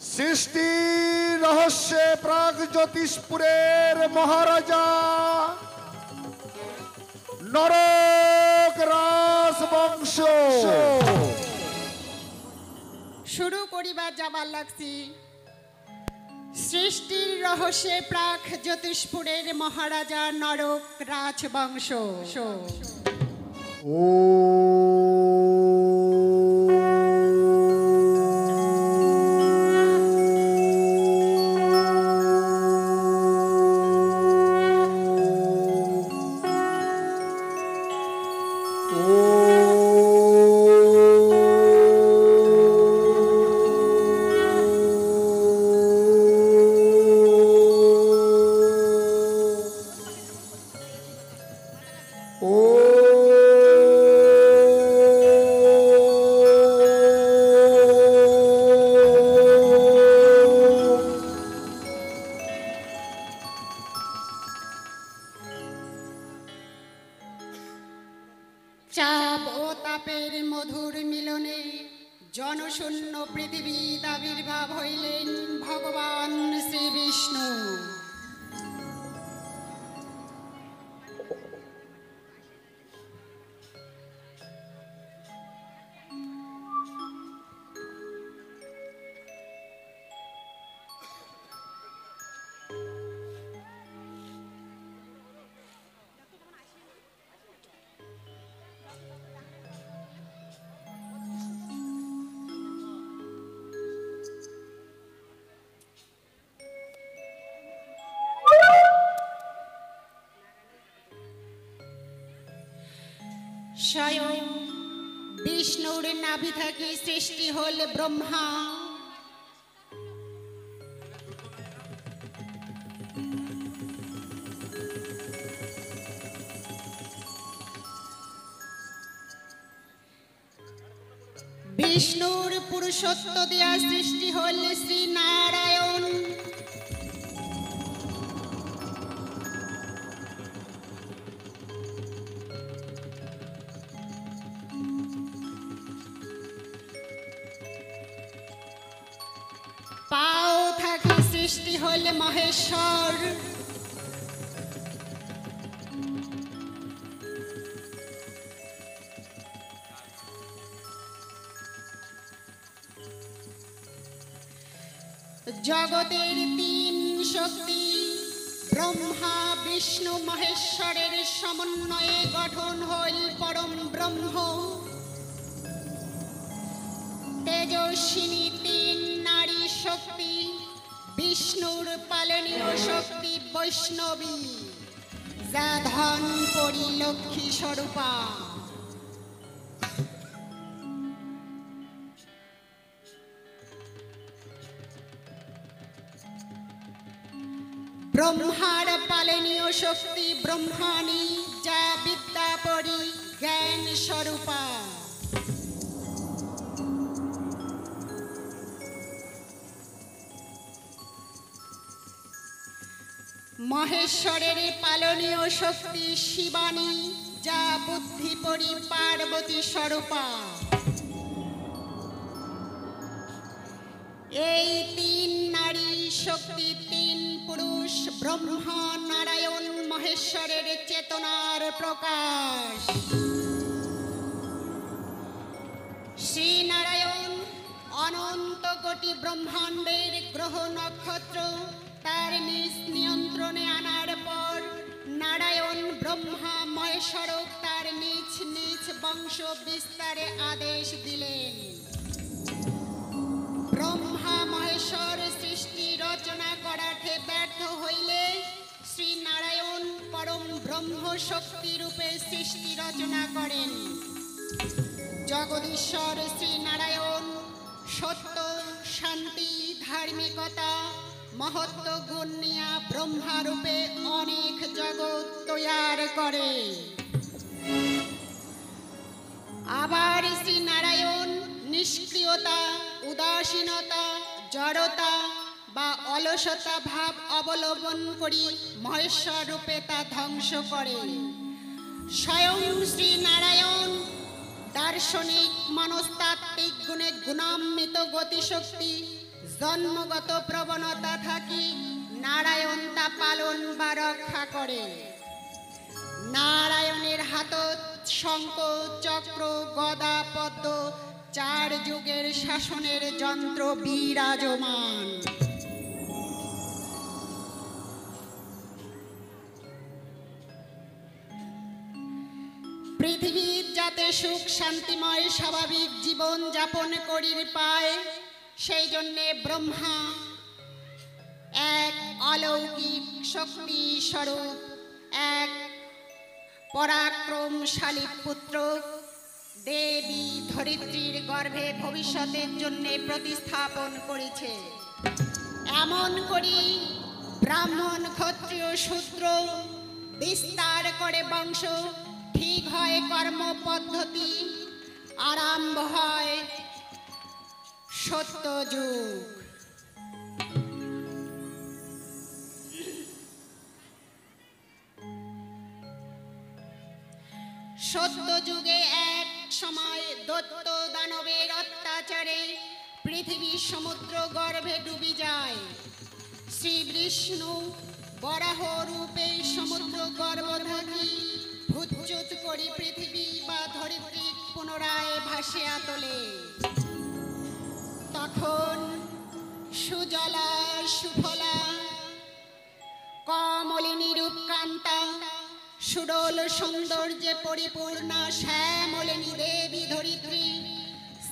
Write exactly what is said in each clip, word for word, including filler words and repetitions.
সৃষ্টি রহস্যে প্রাগ জ্যোতিষপুরের মহারাজা নরক রাজবংশ শুরু করিবার যাবার লাগছি। সৃষ্টির রহস্যে প্রাক জ্যোতিষপুরের মহারাজা নরক রাজবংশ। ও চাপ ও তাপের মধুর মিলনে জনশূন্য পৃথিবী আবির্ভাব হইলেন ভগবান শ্রী বিষ্ণু। স্বয়ং বিষ্ণুর নাভি থেকে সৃষ্টি হল ব্রহ্মা। বিষ্ণুর পুরুষত্ব দিয়া সৃষ্টি হল শ্রী নারায়ণ। সৃষ্টি হলে মহেশ্বর। জগতের তিন শক্তি ব্রহ্মা বিষ্ণু মহেশ্বরের সমন্বয়ে গঠন হল পরম ব্রহ্ম। তেজস্বিনী তিন নারী শক্তি বিষ্ণুর পালনীয় শক্তি বৈষ্ণবী, যা ধন করি লক্ষ্মী স্বরূপা। ব্রহ্মার পালনীয় শক্তি ব্রহ্মাণী, যা বিদ্যা পরি জ্ঞান স্বরূপা। মহেশ্বরের পালনীয় শক্তি শিবানী, যা বুদ্ধি পরি পার্বতী স্বরূপা। এই তিন নারী শক্তি তিন পুরুষ ব্রহ্মা নারায়ণ মহেশ্বরের চেতনার প্রকাশ। শ্রী নারায়ণ অনন্ত কোটি ব্রহ্মাণ্ডের গ্রহ নক্ষত্র তার নিজ নিয়ন্ত্রণে আনার পর নারায়ণ ব্রহ্মা মহেশ্বর তার নিজ নিজ বংশ বিস্তারে আদেশ দিলেন। ব্রহ্মা মহেশ্বর সৃষ্টি রচনা করাতে ব্যর্থ হইলে শ্রী নারায়ণ পরম ব্রহ্ম শক্তি রূপে সৃষ্টি রচনা করেন। জগদীশ্বর শ্রী নারায়ণ সত্য, শান্তি, ধার্মিকতা, মহত্ব গুণ নিয়া ব্রহ্মারূপে অনেক জগৎ তৈয়ার করে। আবার শ্রী নারায়ণ নিষ্ক্রিয়তা, উদাসীনতা, জড়তা বা অলসতা ভাব অবলম্বন করি মহেশ্বর রূপে তা ধ্বংস করেন। স্বয়ং শ্রী নারায়ণ দার্শনিক, মনস্তাত্ত্বিক গুণে গুণান্বিত গতিশক্তি জন্মগত প্রবণতা থাকি নারায়ণ তা পালন বা রক্ষা করে। নারায়ণের হাতত শঙ্খ চক্র গদা পদ্ম চার যুগের শাসনের যন্ত্র বিরাজমান। পৃথিবীর যাতে সুখ শান্তিময় স্বাভাবিক জীবন যাপন করির পায়, সেই জন্যে ব্রহ্মা এক অলৌকিক শক্তি স্বরূপ এক পরাক্রমশালী পুত্র দেবী ধরিত্রীর গর্ভে ভবিষ্যতের জন্য প্রতিস্থাপন করেছে। এমন করি ব্রাহ্মণ ক্ষত্রিয় শূদ্র বিস্তার করে বংশ, ঠিক হয় কর্ম পদ্ধতি, আরম্ভ হয় সত্যযুগ। সত্যযুগে এক সময় দৈত্য দানবের অত্যাচারে পৃথিবীর সমুদ্র গর্ভে ডুবে যায়। শ্রী বিষ্ণু বরাহ রূপে সমুদ্র গর্ভ থাকি ভূতচ্যুত করি পৃথিবী বা ধরিত্রী পুনরায় ভাসিয়া তোলে। তখন সুজলা সুফলা কমলিনী রূপকান্তা সুডল সৌন্দর্যে পরিপূর্ণা শ্যামলিনী দেবী ধরিত্রী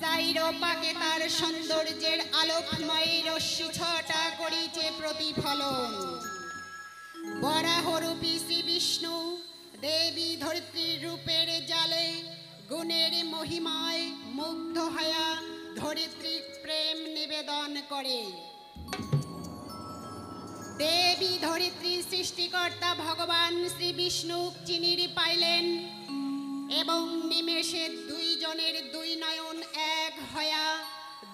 চাইরোপাকে তার সৌন্দর্যের আলোকময় রশ্মি ছটা করিছে প্রতিফলন। বরাহরূপী শ্রী বিষ্ণু দেবী ধরিত্রীর রূপের জালে গুণের মহিমায় মুগ্ধ হয়া ধরিত্রী প্রেম নিবেদন করে। দেবী ধরিত্রী সৃষ্টিকর্তা ভগবান শ্রী বিষ্ণু চিনির পাইলেন এবং নিমেষে দুইজনের দুই নয়ন এক হয়া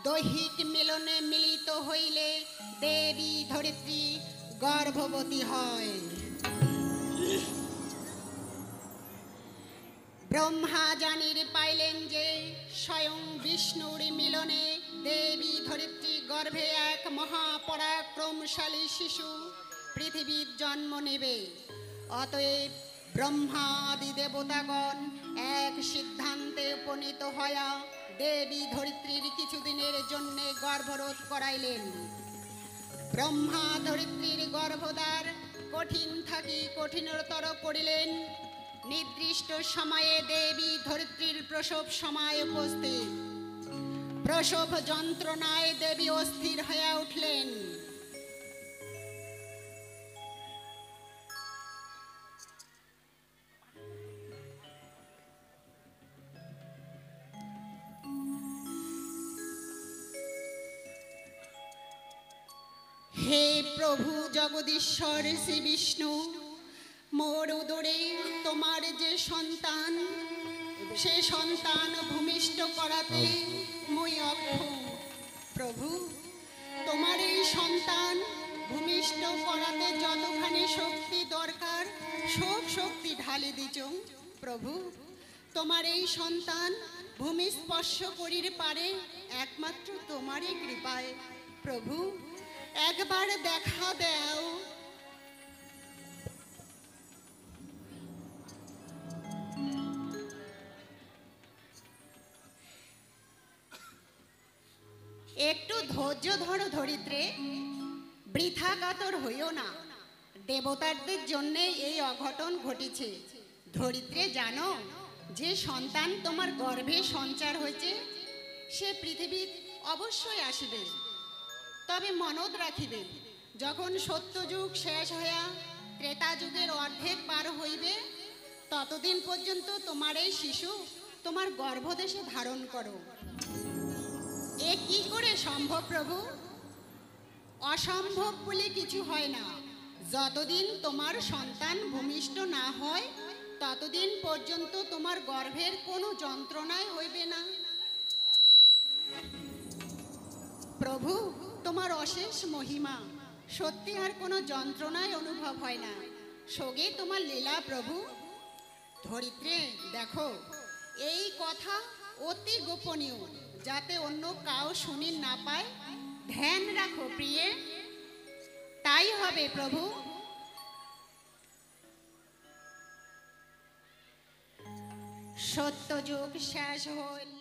দৈহিক মিলনে মিলিত হইলে দেবী ধরিত্রী গর্ভবতী হয়। ব্রহ্মা জানির পাইলেন যে স্বয়ং বিষ্ণুর মিলনে দেবী ধরিত্রী গর্ভে এক মহাপরাক্রমশালী শিশু পৃথিবীর জন্ম নেবে। অতএব ব্রহ্মাদি দেবতাগণ এক সিদ্ধান্তে উপনীত হয়া দেবী ধরিত্রীর কিছুদিনের জন্যে গর্ভরোধ করাইলেন। ব্রহ্মা ধরিত্রীর গর্ভদ্বার কঠিন থাকি কঠিনতর করিলেন। নির্দিষ্ট সময়ে দেবী ধরিত্রীর প্রসব সময় উপস্থিত। প্রসব যন্ত্রণায় দেবী অস্থির হয়ে উঠলেন। হে প্রভু জগদীশ্বর শ্রী বিষ্ণু, মোর উদরে তোমার যে সন্তান, সে সন্তান ভূমিষ্ঠ করাতে মই অক্ষম। প্রভু, তোমার এই সন্তান ভূমিষ্ঠ করাতে যতখানি শক্তি দরকার সব শক্তি ঢালি দিছ। প্রভু, তোমার এই সন্তান ভূমি স্পর্শ করির পারে একমাত্র তোমারই কৃপায়। প্রভু, একবার দেখা দাও। একটু ধৈর্য ধরো ধরিত্রী, বৃথা কাতর হইও না। দেবতাদের জন্যে এই অঘটন ঘটেছে। ধরিত্রী, জানো যে সন্তান তোমার গর্ভে সঞ্চার হয়েছে সে পৃথিবীর অবশ্যই আসবে। তবে মনত রাখিবে, যখন সত্যযুগ শেষ হইয়া ত্রেতা যুগের অর্ধেক পার হইবে, ততদিন পর্যন্ত তোমার এই শিশু তোমার গর্ভদেশে ধারণ করো। এ কি করে সম্ভব প্রভু? অসম্ভব বলে কিছু হয় না। যতদিন তোমার সন্তান ভূমিষ্ঠ না হয় ততদিন পর্যন্ত তোমার গর্ভের কোনো যন্ত্রণাই হইবে না। প্রভু, তোমার অশেষ মহিমা, সত্যি আর কোনো যন্ত্রণাই অনুভব হয় না। সগে তোমার লীলা প্রভু। ধরিত্রী, দেখো, এই কথা অতি গোপনীয়, যাতে অন্য কাউ শুনি না পায়। ধ্যান রাখো প্রিয়ে, তাই হবে প্রভু। সত্যযুগ শেষ হল।